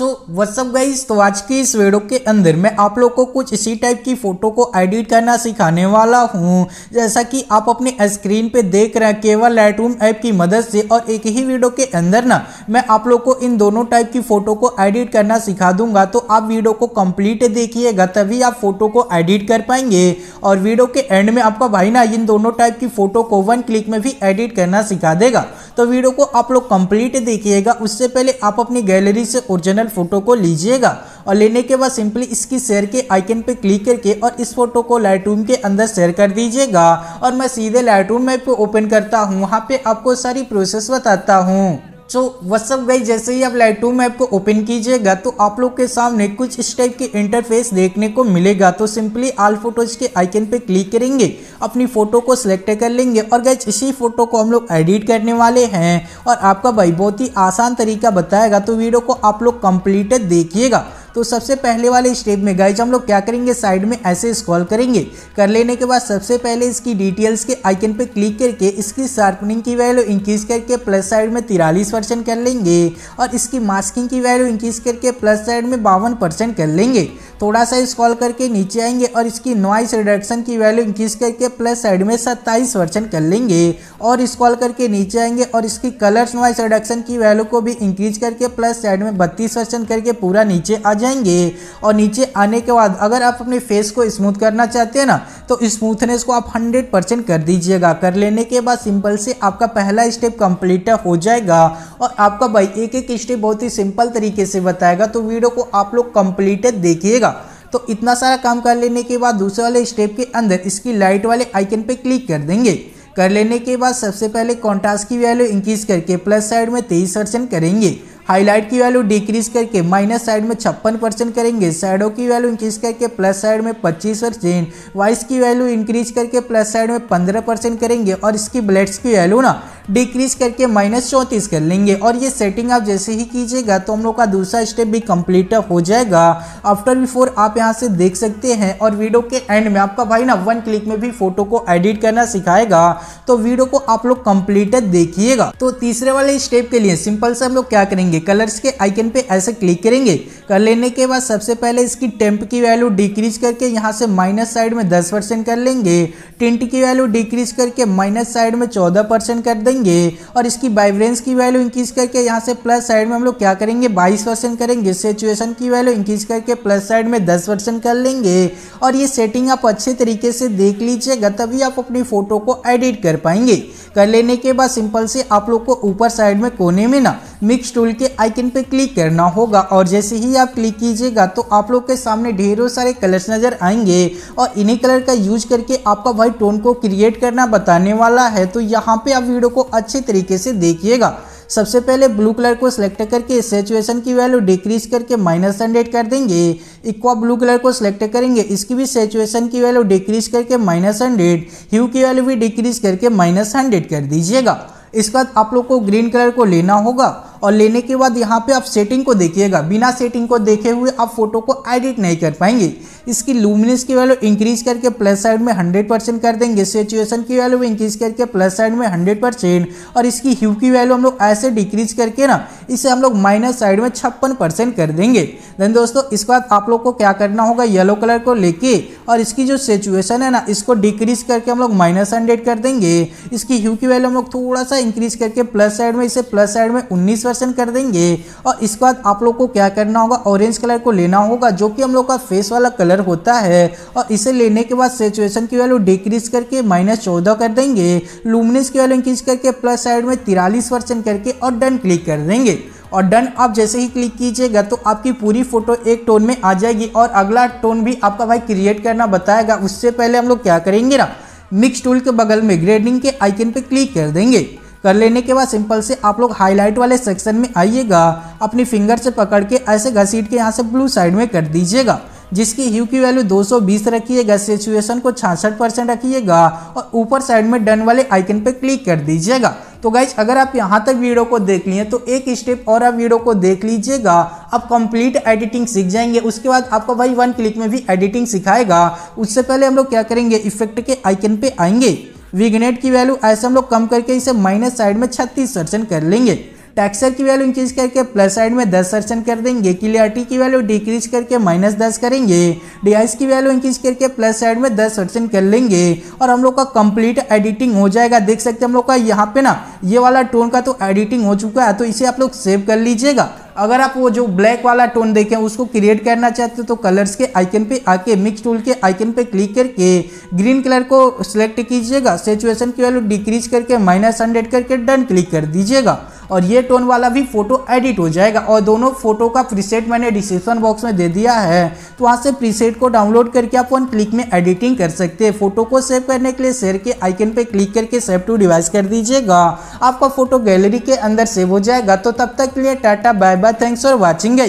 So what's up guys, तो आज की इस वीडियो के अंदर मैं आप लोगों को कुछ इसी टाइप की फ़ोटो को एडिट करना सिखाने वाला हूं। जैसा कि आप अपने स्क्रीन पे देख रहे हैं, केवल लाइटरूम ऐप की मदद से और एक ही वीडियो के अंदर ना मैं आप लोगों को इन दोनों टाइप की फ़ोटो को एडिट करना सिखा दूंगा। तो आप वीडियो को कम्प्लीट देखिएगा, तभी आप फ़ोटो को एडिट कर पाएंगे। और वीडियो के एंड में आपका भाई ना इन दोनों टाइप की फ़ोटो को वन क्लिक में भी एडिट करना सिखा देगा। तो वीडियो को आप लोग कम्प्लीट देखिएगा। उससे पहले आप अपनी गैलरी से ओरिजिनल फोटो को लीजिएगा और लेने के बाद सिंपली इसकी शेयर के आइकन पे क्लिक करके और इस फोटो को लाइटरूम के अंदर शेयर कर दीजिएगा। और मैं सीधे लाइटरूम ऐप को ओपन करता हूँ, वहाँ पे आपको सारी प्रोसेस बताता हूँ। सो व्हाट्सअप गाइस, जैसे ही आप लाइटरूम ऐप को ओपन कीजिएगा तो आप लोग के सामने कुछ इस टाइप के इंटरफेस देखने को मिलेगा। तो सिंपली ऑल फोटोज के आइकन पे क्लिक करेंगे, अपनी फ़ोटो को सिलेक्ट कर लेंगे और गाइस इसी फ़ोटो को हम लोग एडिट करने वाले हैं। और आपका भाई बहुत ही आसान तरीका बताएगा, तो वीडियो को आप लोग कम्प्लीट देखिएगा। तो सबसे पहले वाले स्टेप में गाइज हम लोग क्या करेंगे, साइड में ऐसे स्क्रॉल करेंगे। कर लेने के बाद सबसे पहले इसकी डिटेल्स के आइकन पे क्लिक करके इसकी शार्पनिंग की वैल्यू इंक्रीज करके प्लस साइड में 43% कर लेंगे और इसकी मास्किंग की वैल्यू इंक्रीज करके प्लस साइड में 52% कर लेंगे। थोड़ा सा स्क्रॉल करके नीचे आएंगे और इसकी नॉइस रिडक्शन की वैल्यू इंक्रीज करके प्लस साइड में 27% कर लेंगे। और स्क्रॉल करके नीचे आएंगे और इसकी कलर्स नॉइस रिडक्शन की वैल्यू को भी इंक्रीज करके प्लस साइड में 32% करके पूरा नीचे आ जाएंगे। और नीचे आने के बाद अगर आप अपने फेस को स्मूथ करना चाहते हैं ना, तो स्मूथनेस को आप 100% कर दीजिएगा। कर लेने के बाद सिंपल से आपका पहला स्टेप कंप्लीट हो जाएगा। और आपका भाई एक एक स्टेप बहुत ही सिंपल तरीके से बताएगा, तो वीडियो को आप लोग कंप्लीट देखिएगा। तो इतना सारा काम कर लेने के बाद दूसरे वाले स्टेप के अंदर इसकी लाइट वाले आइकन पर क्लिक कर देंगे। कर लेने के बाद सबसे पहले कॉन्ट्रास्ट की वैल्यू इंक्रीज करके प्लस साइड में 23% करेंगे। हाईलाइट की वैल्यू डिक्रीज करके माइनस साइड में 56% करेंगे। शैडो की वैल्यू इंक्रीज करके प्लस साइड में 25%। वॉइस की वैल्यू इंक्रीज करके प्लस साइड में 15% करेंगे। और इसकी ब्लेड्स की वैल्यू ना डिक्रीज करके माइनस 34 कर लेंगे। और ये सेटिंग आप जैसे ही कीजिएगा तो हम लोग का दूसरा स्टेप भी कम्प्लीट हो जाएगा। आफ्टर बिफोर आप यहाँ से देख सकते हैं। और वीडियो के एंड में आपका भाई ना वन क्लिक में भी फोटो को एडिट करना सिखाएगा, तो वीडियो को आप लोग कम्प्लीट देखिएगा। तो तीसरे वाले स्टेप के लिए सिंपल से हम लोग क्या करेंगे, कलर्स के आइकन पे ऐसे क्लिक करेंगे। कर लेने के बाद सबसे पहले इसकी टेम्प की वैल्यू डिक्रीज करके यहाँ से माइनस साइड में 10% कर लेंगे। टिंट की वैल्यू डिक्रीज करके माइनस साइड में 14% कर देंगे। और इसकी वाइब्रेंस की वैल्यू इंक्रीज करके यहाँ से प्लस साइड में हम लोग क्या करेंगे, 22% करेंगे। सैचुएशन की वैल्यू इंक्रीज करके प्लस साइड में 10% कर लेंगे। और ये सेटिंग आप अच्छे तरीके से देख लीजिएगा, तभी आप अपनी फोटो को एडिट कर पाएंगे। कर लेने के बाद सिंपल से आप लोग को ऊपर साइड में कोने में ना मिक्स टूल के आइकन पे क्लिक करना होगा। और जैसे ही आप क्लिक कीजिएगा तो आप लोग के सामने ढेरों सारे कलर्स नज़र आएंगे। और इन्हीं कलर का यूज करके आपका भाई टोन को क्रिएट करना बताने वाला है, तो यहाँ पे आप वीडियो को अच्छे तरीके से देखिएगा। सबसे पहले ब्लू कलर को सिलेक्ट करके सैचुएशन की वैल्यू डिक्रीज करके -100 कर देंगे। इक्वा ब्लू कलर को सिलेक्ट करेंगे, इसकी भी सैचुएशन की वैल्यू डिक्रीज करके -100। ह्यू की वैल्यू भी डिक्रीज करके -100 कर दीजिएगा। इसके बाद आप लोग को ग्रीन कलर को लेना होगा। और लेने के बाद यहाँ पे आप सेटिंग को देखिएगा, बिना सेटिंग को देखे हुए आप फोटो को एडिट नहीं कर पाएंगे। इसकी लूमिनेंस की वैल्यू इंक्रीज करके प्लस साइड में 100% कर देंगे। सैचुएशन की वैल्यू इंक्रीज करके प्लस साइड में 100%। और इसकी ह्यू की वैल्यू हम लोग ऐसे डिक्रीज करके ना इसे हम लोग माइनस साइड में 56% कर देंगे। देन दोस्तों इसके बाद आप लोग को क्या करना होगा, येलो कलर को लेके और इसकी जो सैचुएशन है ना इसको डिक्रीज करके हम लोग -100 कर देंगे। इसकी ह्यू की वैल्यू हम लोग थोड़ा सा इंक्रीज करके प्लस साइड में इसे प्लस साइड में 19% कर देंगे। और इसके बाद आप लोग को क्या करना होगा, ऑरेंज कलर को लेना होगा, जो कि हम लोग का फेस वाला कलर होता है। और इसे लेने के बाद सैचुएशन की वैल्यू डिक्रीज करके -14 कर देंगे। लुमिनेंस की वैल्यू इंक्रीज करके प्लस साइड में 43% करके और डन क्लिक कर देंगे। और डन आप जैसे ही क्लिक कीजिएगा तो आपकी पूरी फोटो एक टोन में आ जाएगी। और अगला टोन भी आपका भाई क्रिएट करना बताएगा। उससे पहले हम लोग क्या करेंगे ना, मिक्स टूल के बगल में ग्रेडिंग के आइकन पे क्लिक कर देंगे। कर लेने के बाद सिंपल से आप लोग हाईलाइट वाले सेक्शन में आइएगा, अपनी फिंगर से पकड़ के ऐसे घसीट के यहाँ से ब्लू साइड में कर दीजिएगा। जिसकी ह्यू की वैल्यू 220 रखिएगा, सैचुएशन को 66% रखिएगा और ऊपर साइड में डन वाले आइकन पे क्लिक कर दीजिएगा। तो गाइज अगर आप यहाँ तक वीडियो को देख लिए तो एक स्टेप और आप वीडियो को देख लीजिएगा, आप कंप्लीट एडिटिंग सीख जाएंगे। उसके बाद आपका भाई वन क्लिक में भी एडिटिंग सिखाएगा। उससे पहले हम लोग क्या करेंगे, इफेक्ट के आइकन पे आएंगे, विगनेट की वैल्यू ऐसे हम लोग कम करके इसे माइनस साइड में 36% कर लेंगे। टेक्सचर की वैल्यू इंक्रीज करके प्लस साइड में 10% कर देंगे। क्लियरिटी की वैल्यू डिक्रीज करके -10 करेंगे। डिहाइस की वैल्यू इंक्रीज करके प्लस साइड में 10% कर लेंगे और हम लोग का कंप्लीट एडिटिंग हो जाएगा। देख सकते हैं हम लोग का यहाँ पे ना ये वाला टोन का तो एडिटिंग हो चुका है, तो इसे आप लोग सेव कर लीजिएगा। अगर आप वो जो ब्लैक वाला टोन देखें उसको क्रिएट करना चाहते हो तो कलर्स के आइकन पे आके मिक्स टूल के आइकन पे क्लिक करके ग्रीन कलर को सिलेक्ट कीजिएगा। सैचुरेशन की वैल्यू डिक्रीज करके -100 करके डन क्लिक कर दीजिएगा और ये टोन वाला भी फोटो एडिट हो जाएगा। और दोनों फोटो का प्रीसेट मैंने डिस्क्रिप्शन बॉक्स में दे दिया है, तो वहाँ से प्रीसेट को डाउनलोड करके आप वन क्लिक में एडिटिंग कर सकते हैं। फोटो को सेव करने के लिए शेयर के आइकन पे क्लिक करके सेव टू डिवाइस कर दीजिएगा, आपका फोटो गैलरी के अंदर सेव हो जाएगा। तो तब तक के लिए tata bye bye, thanks for watching.